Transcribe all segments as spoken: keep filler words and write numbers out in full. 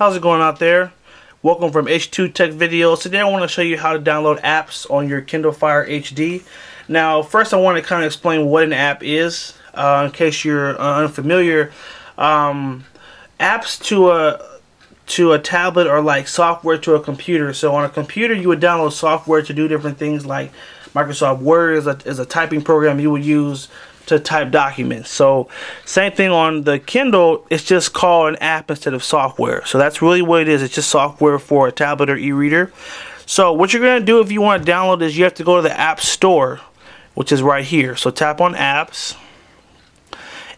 How's it going out there? Welcome from H two Tech Videos. Today I want to show you how to download apps on your Kindle Fire H D. Now first I want to kind of explain what an app is uh, in case you're uh, unfamiliar. Um, apps to a to a tablet are like software to a computer. So on a computer you would download software to do different things, like Microsoft Word is a, is a typing program you would use to type documents. So same thing on the Kindle, it's just called an app instead of software. So that's really what it is. It's just software for a tablet or e-reader. So what you're going to do if you want to download is you have to go to the App Store, which is right here. So tap on Apps,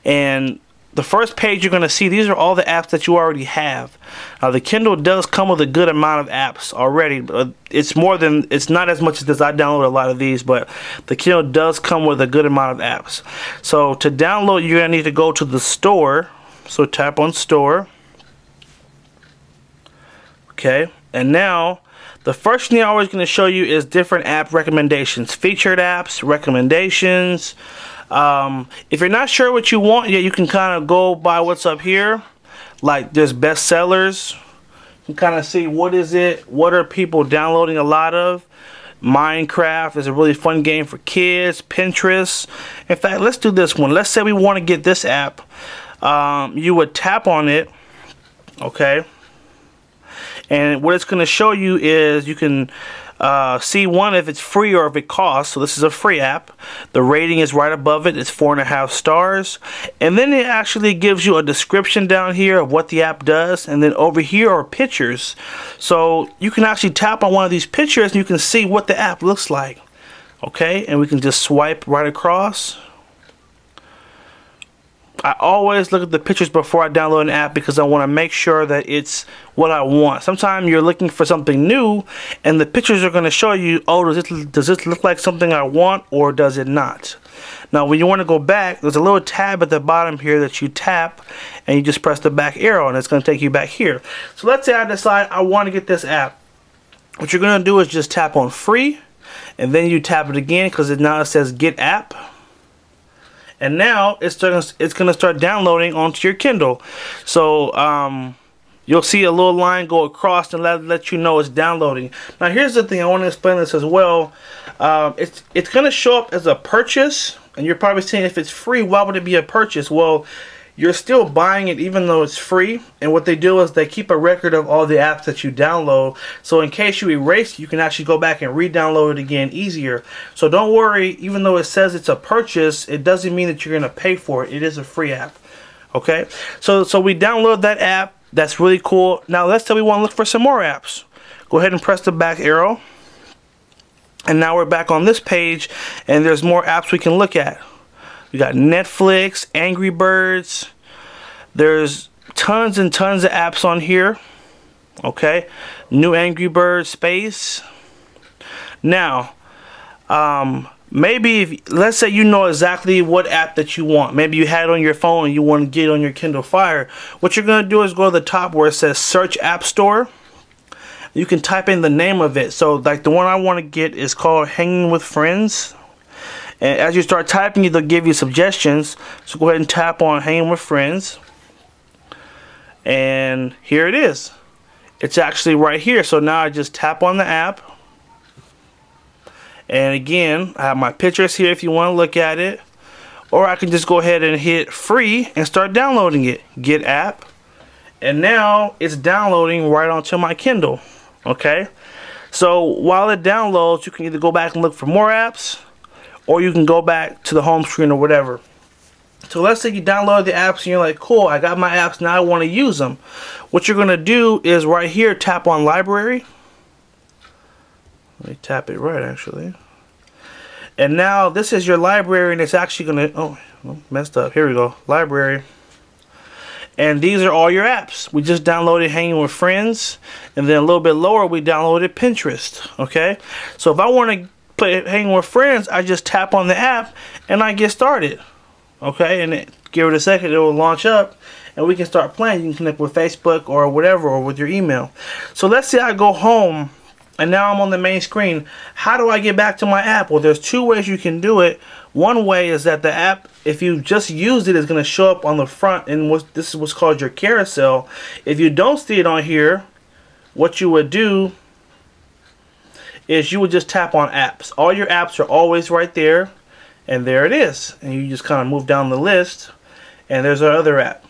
and the first page you're going to see, these are all the apps that you already have. Now the Kindle does come with a good amount of apps already, but it's more than, it's not as much as this. I downloaded a lot of these, but the Kindle does come with a good amount of apps. So to download, you're going to need to go to the store. So tap on Store. Okay, and now the first thing I'm always going to show you is different app recommendations, featured apps, recommendations. Um, if you're not sure what you want yet, you can kind of go by what's up here. Like there's best sellers. You can kind of see what is it, what are people downloading a lot of. Minecraft is a really fun game for kids. Pinterest. In fact, let's do this one. Let's say we want to get this app. Um, you would tap on it. Okay. And what it's going to show you is you can uh, see one if it's free or if it costs. So this is a free app. The rating is right above it. It's four and a half stars. And then it actually gives you a description down here of what the app does. And then over here are pictures. So you can actually tap on one of these pictures and you can see what the app looks like. Okay, and we can just swipe right across. I always look at the pictures before I download an app because I want to make sure that it's what I want. Sometimes you're looking for something new and the pictures are going to show you, oh, does this, does this look like something I want or does it not? Now when you want to go back, there's a little tab at the bottom here that you tap and you just press the back arrow and it's going to take you back here. So let's say I decide I want to get this app. What you're going to do is just tap on free, and then you tap it again because it now says get app. And now it's starting, it's going to start downloading onto your Kindle. So um, you'll see a little line go across and let, let you know it's downloading. Now here's the thing. I want to explain this as well. Um, it's it's going to show up as a purchase. And you're probably saying, if it's free, why would it be a purchase? Well, you're still buying it even though it's free. And what they do is they keep a record of all the apps that you download. So in case you erase, you can actually go back and re-download it again easier. So don't worry, even though it says it's a purchase, it doesn't mean that you're going to pay for it. It is a free app. Okay? So, so we download that app. That's really cool. Now let's say we want to look for some more apps. Go ahead and press the back arrow. And now we're back on this page. And there's more apps we can look at. You got Netflix, Angry Birds. There's tons and tons of apps on here. Okay, new Angry Birds space. Now, um, maybe if, let's say you know exactly what app that you want. Maybe you had it on your phone and you want to get it on your Kindle Fire. What you're gonna do is go to the top where it says Search App Store. You can type in the name of it. So, like the one I want to get is called Hanging with Friends. And as you start typing it, they'll give you suggestions. So go ahead and tap on Hanging with Friends. And here it is. It's actually right here. So now I just tap on the app. And again, I have my pictures here if you want to look at it. Or I can just go ahead and hit free and start downloading it. Get app. And now it's downloading right onto my Kindle. Okay. So while it downloads, you can either go back and look for more apps, or you can go back to the home screen or whatever. So let's say you download the apps and you're like, cool, I got my apps, now I want to use them. What you're going to do is right here, tap on library. Let me tap it right, actually. And now this is your library, and it's actually going to, oh, messed up. Here we go, library. And these are all your apps. We just downloaded Hanging with Friends. And then a little bit lower, we downloaded Pinterest. Okay, so if I want to Hanging with Friends, I just tap on the app and I get started. Okay, and it, give it a second, it will launch up and we can start playing. You can connect with Facebook or whatever, or with your email. So let's say I go home and now I'm on the main screen. How do I get back to my app? Well, there's two ways you can do it. One way is that the app, if you just used it, is going to show up on the front, and what, this is what's called your carousel. If you don't see it on here, what you would do is you would just tap on apps. All your apps are always right there, and there it is. And you just kind of move down the list, and there's our other app.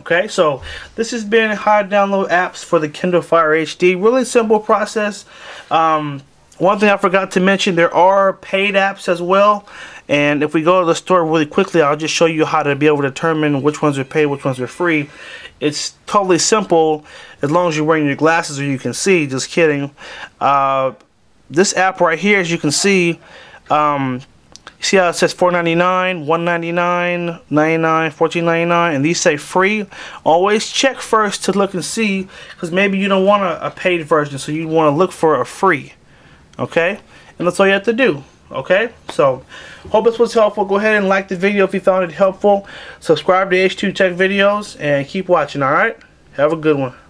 Okay, so this has been how to download apps for the Kindle Fire H D. Really simple process. Um, one thing I forgot to mention, there are paid apps as well. And if we go to the store really quickly, I'll just show you how to be able to determine which ones are paid, which ones are free. It's totally simple as long as you're wearing your glasses or you can see. Just kidding. Uh, this app right here, as you can see, um, see how it says four ninety-nine, one ninety-nine, ninety-nine, fourteen ninety-nine, and these say free. Always check first to look and see, because maybe you don't want a, a paid version, so you want to look for a free. Okay, and that's all you have to do. Okay, so hope this was helpful. Go ahead and like the video if you found it helpful. Subscribe to H two Tech Videos and keep watching. All right, have a good one.